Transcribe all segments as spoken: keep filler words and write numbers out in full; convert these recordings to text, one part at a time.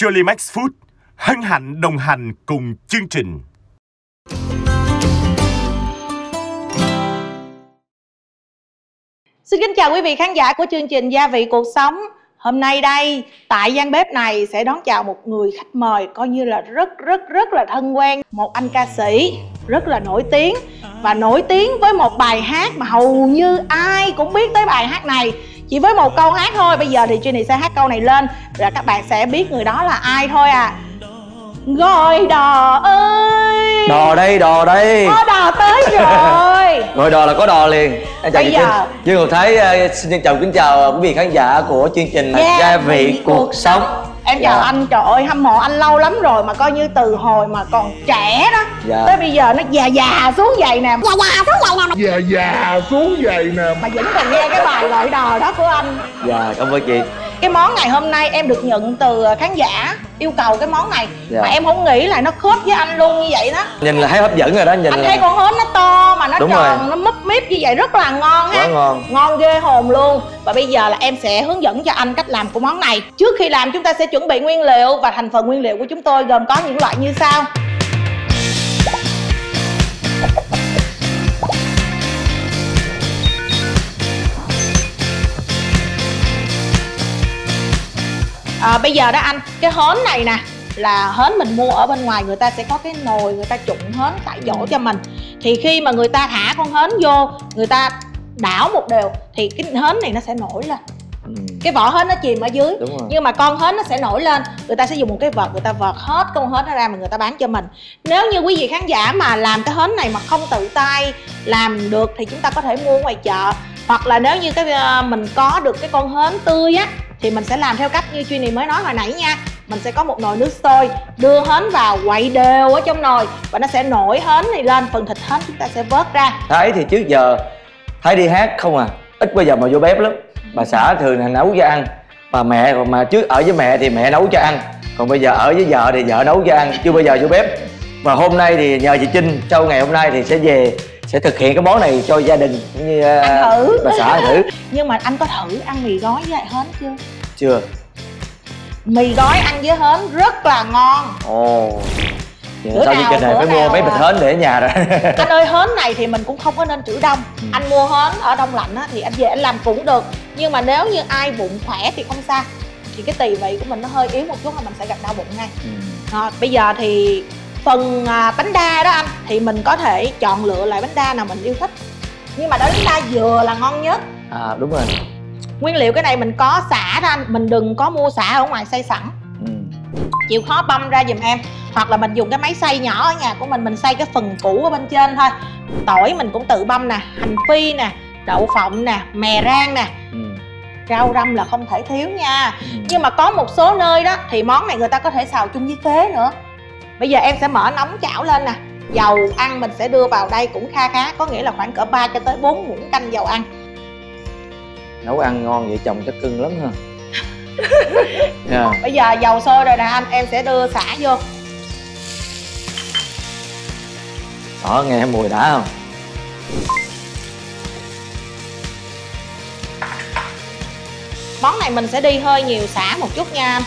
Chuly Max Food hân hạnh đồng hành cùng chương trình. Xin kính chào quý vị khán giả của chương trình Gia Vị Cuộc Sống. Hôm nay đây, tại gian bếp này sẽ đón chào một người khách mời coi như là rất rất rất là thân quen. Một anh ca sĩ rất là nổi tiếng và nổi tiếng với một bài hát mà hầu như ai cũng biết tới bài hát này. Chỉ với một câu hát thôi, bây giờ thì Trinh sẽ hát câu này lên là các bạn sẽ biết người đó là ai thôi à. Gọi đò ơi. Đò đây, đò đây. Có đò tới rồi. Gọi đò là có đò liền. Em chào chị Trinh. Như Ngọc Thái xin trân trọng kính chào quý vị khán giả của chương trình yeah. Gia Vị Cuộc Sống. Em chào yeah. anh, trời ơi hâm mộ anh lâu lắm rồi mà coi như từ hồi mà còn trẻ đó yeah. tới bây giờ nó già già xuống vậy nè. Già già xuống vậy nè. Già già xuống vậy nè. Mà vẫn còn nghe cái bài Gọi Đò đó của anh. Dạ yeah, cảm ơn chị. Cái món ngày hôm nay em được nhận từ khán giả yêu cầu cái món này dạ. mà em không nghĩ là nó khớp với anh luôn như vậy đó. Nhìn là thấy hấp dẫn rồi đó. Nhìn anh là... thấy con hến nó to mà nó đúng tròn, rồi. Nó mấp míp như vậy rất là ngon ha. Ngon. Ngon ghê hồn luôn. Và bây giờ là em sẽ hướng dẫn cho anh cách làm của món này. Trước khi làm chúng ta sẽ chuẩn bị nguyên liệu, và thành phần nguyên liệu của chúng tôi gồm có những loại như sau. À, bây giờ đó anh, cái hến này nè là hến mình mua ở bên ngoài, người ta sẽ có cái nồi người ta trụng hến tại chỗ cho mình. Thì khi mà người ta thả con hến vô, người ta đảo một đều thì cái hến này nó sẽ nổi lên. Cái vỏ hến nó chìm ở dưới nhưng mà con hến nó sẽ nổi lên. Người ta sẽ dùng một cái vợt, người ta vợt hết con hến nó ra mà người ta bán cho mình. Nếu như quý vị khán giả mà làm cái hến này mà không tự tay làm được thì chúng ta có thể mua ngoài chợ, hoặc là nếu như cái mình có được cái con hến tươi á thì mình sẽ làm theo cách như Chuly mới nói hồi nãy nha. Mình sẽ có một nồi nước sôi, đưa hến vào quậy đều ở trong nồi và nó sẽ nổi hến này lên, phần thịt hến chúng ta sẽ vớt ra. Thái thì trước giờ Thái đi hát không à, ít bây giờ mà vô bếp lắm. Bà xã thường là nấu cho ăn, bà mẹ mà trước ở với mẹ thì mẹ nấu cho ăn, còn bây giờ ở với vợ thì vợ nấu cho ăn, chưa bây giờ vô bếp. Và hôm nay thì nhờ chị Trinh, sau ngày hôm nay thì sẽ về sẽ thực hiện cái món này cho gia đình cũng như anh thử. Bà xã anh thử. Nhưng mà anh có thử ăn mì gói với lại hến chưa? Chưa. Mì gói ăn với hến rất là ngon. Ồ. Bữa sau nào, này bữa phải nào mua mấy bịch hến để ở nhà rồi. Anh ơi, hến này thì mình cũng không có nên trữ đông. Ừ. Anh mua hến ở đông lạnh á, thì anh về anh làm cũng được. Nhưng mà nếu như ai bụng khỏe thì không sao. Thì cái tỳ vị của mình nó hơi yếu một chút là mình sẽ gặp đau bụng ngay. Ừ. À, bây giờ thì phần bánh đa đó anh thì mình có thể chọn lựa lại bánh đa nào mình yêu thích. Nhưng mà đó bánh đa dừa là ngon nhất. À đúng rồi. Nguyên liệu cái này mình có sả đó anh, mình đừng có mua sả ở ngoài xay sẵn. Ừ. Chịu khó băm ra giùm em, hoặc là mình dùng cái máy xay nhỏ ở nhà của mình, mình xay cái phần củ ở bên trên thôi. Tỏi mình cũng tự băm nè, hành phi nè, đậu phộng nè, mè rang nè. Ừ. Rau răm là không thể thiếu nha. Ừ. Nhưng mà có một số nơi đó thì món này người ta có thể xào chung với khế nữa. Bây giờ em sẽ mở nóng chảo lên nè. Dầu ăn mình sẽ đưa vào đây cũng kha khá, có nghĩa là khoảng cỡ ba cho tới bốn muỗng canh dầu ăn. Nấu ăn ngon vậy chồng chắc cưng lắm ha. Yeah. Bây giờ dầu sôi rồi nè anh, em sẽ đưa sả vô. Đó, nghe mùi đã không? Món này mình sẽ đi hơi nhiều sả một chút nha anh.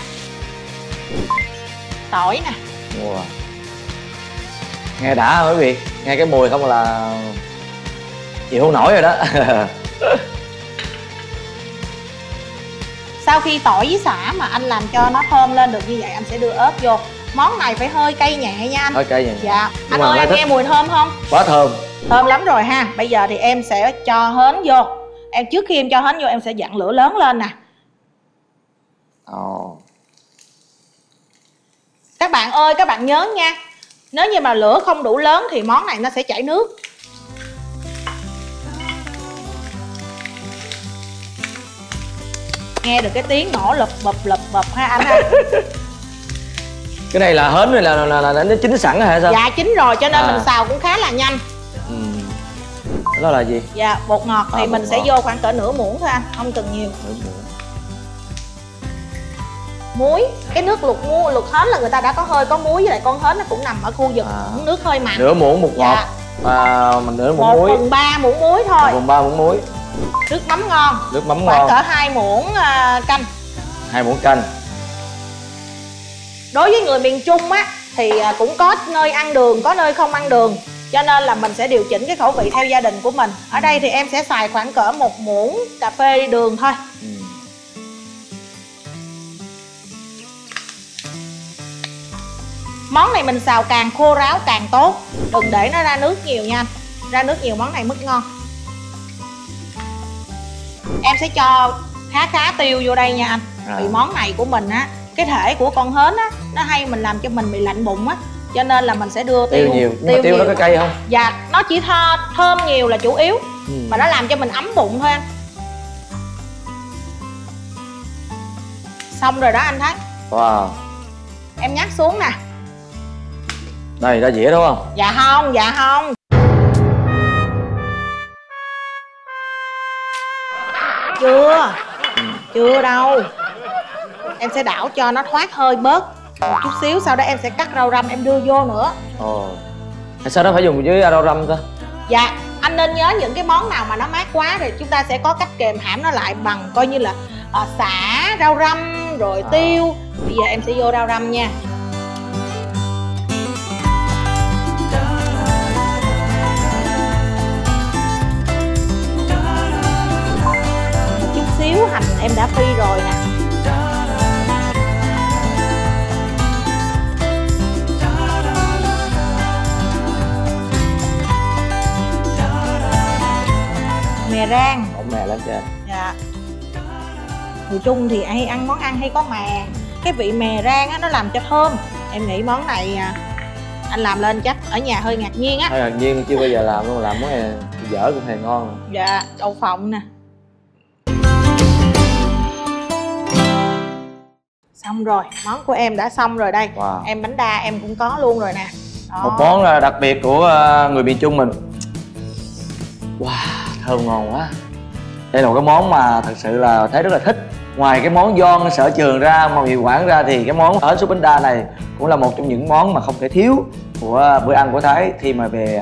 Tỏi nè. Wow. Nghe đã không quý vị? Nghe cái mùi không là chịu không nổi rồi đó. Sau khi tỏi với sả mà anh làm cho nó thơm lên được như vậy, anh sẽ đưa ớt vô. Món này phải hơi cay nhẹ nha anh. Hơi cay nhẹ. Dạ. Anh ơi, anh nghe mùi thơm không? Quá thơm. Thơm lắm rồi ha. Bây giờ thì em sẽ cho hến vô. Em trước khi em cho hến vô em sẽ dặn lửa lớn lên nè. Ồ. Các bạn ơi, các bạn nhớ nha. Nếu như mà lửa không đủ lớn thì món này nó sẽ chảy nước. Nghe được cái tiếng nổ lụp bụp lụp bụp ha anh ha. Cái này là hến này là, là, là, là nó chín sẵn hả sao? Dạ chín rồi cho nên à. mình xào cũng khá là nhanh. Ừ. Đó là gì? Dạ bột ngọt à, thì bột mình ngọt. sẽ vô khoảng cỡ nửa muỗng thôi anh, không cần nhiều. Nửa muỗng. Muối, cái nước luộc mua luộc hến là người ta đã có hơi có muối, với lại con hến nó cũng nằm ở khu vực à. nước hơi mặn. Nửa muỗng bột ngọt. Dạ. À, mình nửa muỗng muối. một phần ba muỗng muối thôi. một phần ba muỗng muối. Nước mắm ngon. Nước mắm khoảng ngon. Khoảng cỡ hai muỗng canh. hai muỗng canh. Đối với người miền Trung á thì cũng có nơi ăn đường, có nơi không ăn đường, cho nên là mình sẽ điều chỉnh cái khẩu vị theo gia đình của mình. Ở đây thì em sẽ xài khoảng cỡ một muỗng cà phê đường thôi. Món này mình xào càng khô ráo càng tốt, đừng để nó ra nước nhiều nha. Ra nước nhiều món này mất ngon. Em sẽ cho khá khá tiêu vô đây nha anh. Vì món này của mình á, cái thể của con hến á, nó hay mình làm cho mình bị lạnh bụng á, cho nên là mình sẽ đưa tiêu tiêu nhiều. Tiêu, tiêu nhiều. Nó có cay không? Dạ, nó chỉ thơ, thơm nhiều là chủ yếu, ừ. mà nó làm cho mình ấm bụng thôi anh. Xong rồi đó anh thấy. Wow. Em nhắc xuống nè. Đây ra dĩa đúng không? Dạ không, dạ không. Chưa, ừ. chưa đâu. Em sẽ đảo cho nó thoát hơi bớt một chút xíu, sau đó em sẽ cắt rau răm em đưa vô nữa. Ồ. Sao nó phải dùng với rau răm ta? Dạ, anh nên nhớ những cái món nào mà nó mát quá thì chúng ta sẽ có cách kèm hãm nó lại bằng coi như là à, sả, rau răm, rồi à. tiêu. Bây giờ em sẽ vô rau răm nha. Chút xíu hành em đã phi rồi nè. Mè rang. Ủa, mè lắm trời. Dạ. Người Trung thì hay ăn món ăn hay có mè. Cái vị mè rang á, nó làm cho thơm. Em nghĩ món này anh làm lên chắc ở nhà hơi ngạc nhiên á. Hơi ngạc nhiên chưa bao giờ làm luôn, làm món này dở cũng hề ngon. Dạ, đậu phộng nè. Xong rồi, món của em đã xong rồi đây. Wow. Em bánh đa em cũng có luôn rồi nè. Đó. Một món đặc biệt của người miền Trung mình. Wow, thơm ngon quá. Đây là một cái món mà thật sự là thấy rất là thích. Ngoài cái món giòn sở trường ra, mà hiệu quả ra, thì cái món hến súp bánh đa này cũng là một trong những món mà không thể thiếu của bữa ăn của Thái khi mà về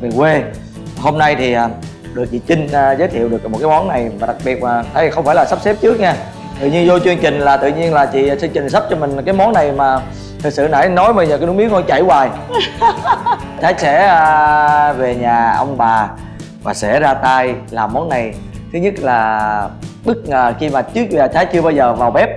về quê. Hôm nay thì được chị Trinh giới thiệu được một cái món này và đặc biệt mà Thái không phải là sắp xếp trước nha. Tự nhiên vô chương trình là tự nhiên là chị chương trình sắp cho mình cái món này mà thật sự nãy nói mà giờ cái nước miếng con chảy hoài. Thái sẽ về nhà ông bà và sẽ ra tay làm món này. Thứ nhất là bất ngờ khi mà trước giờ Thái chưa bao giờ vào bếp,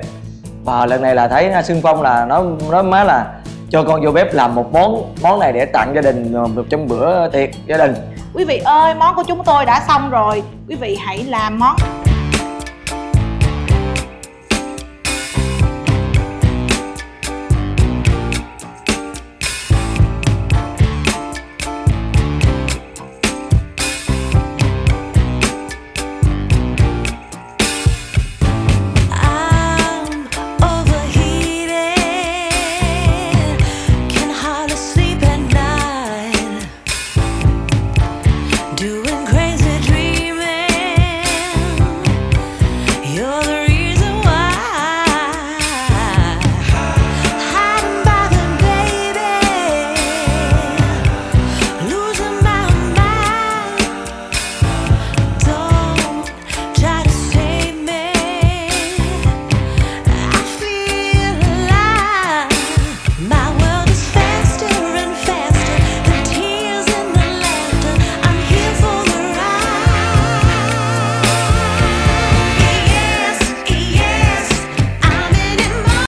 và lần này là thấy xưng phong là nó nó má là cho con vô bếp làm một món món này để tặng gia đình một trong bữa tiệc gia đình. Quý vị ơi, món của chúng tôi đã xong rồi, quý vị hãy làm món